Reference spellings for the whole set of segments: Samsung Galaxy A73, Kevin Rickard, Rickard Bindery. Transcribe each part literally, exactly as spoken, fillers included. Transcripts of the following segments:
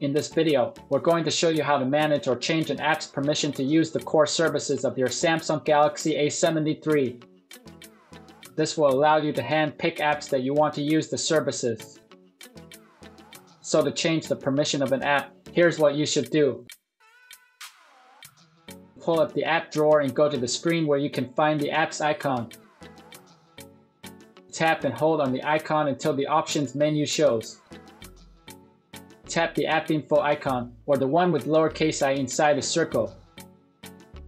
In this video, we're going to show you how to manage or change an app's permission to use the core services of your Samsung Galaxy A seventy-three. This will allow you to hand-pick apps that you want to use the services. So to change the permission of an app, here's what you should do. Pull up the app drawer and go to the screen where you can find the app's icon. Tap and hold on the icon until the options menu shows. Tap the app info icon, or the one with lowercase I inside a circle.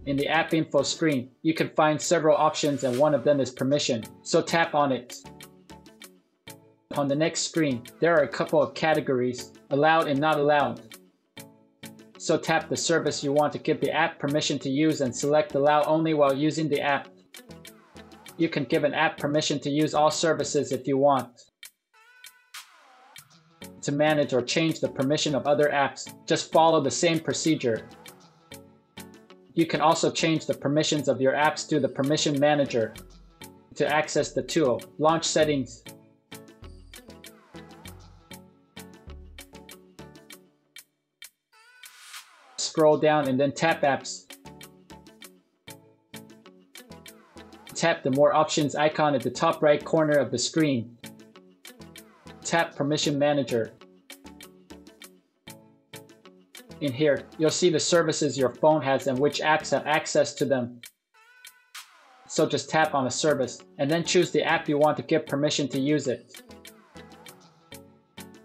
In the app info screen, you can find several options and one of them is permission, so tap on it. On the next screen, there are a couple of categories, allowed and not allowed. So tap the service you want to give the app permission to use and select allow only while using the app. You can give an app permission to use all services if you want. To manage or change the permission of other apps, just follow the same procedure. You can also change the permissions of your apps through the Permission Manager. To access the tool, launch Settings. Scroll down and then tap Apps. Tap the More Options icon at the top right corner of the screen. Tap Permission Manager. In here, you'll see the services your phone has and which apps have access to them. So just tap on a service, and then choose the app you want to give permission to use it.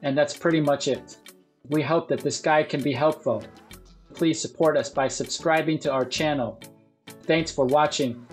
And that's pretty much it. We hope that this guide can be helpful. Please support us by subscribing to our channel. Thanks for watching.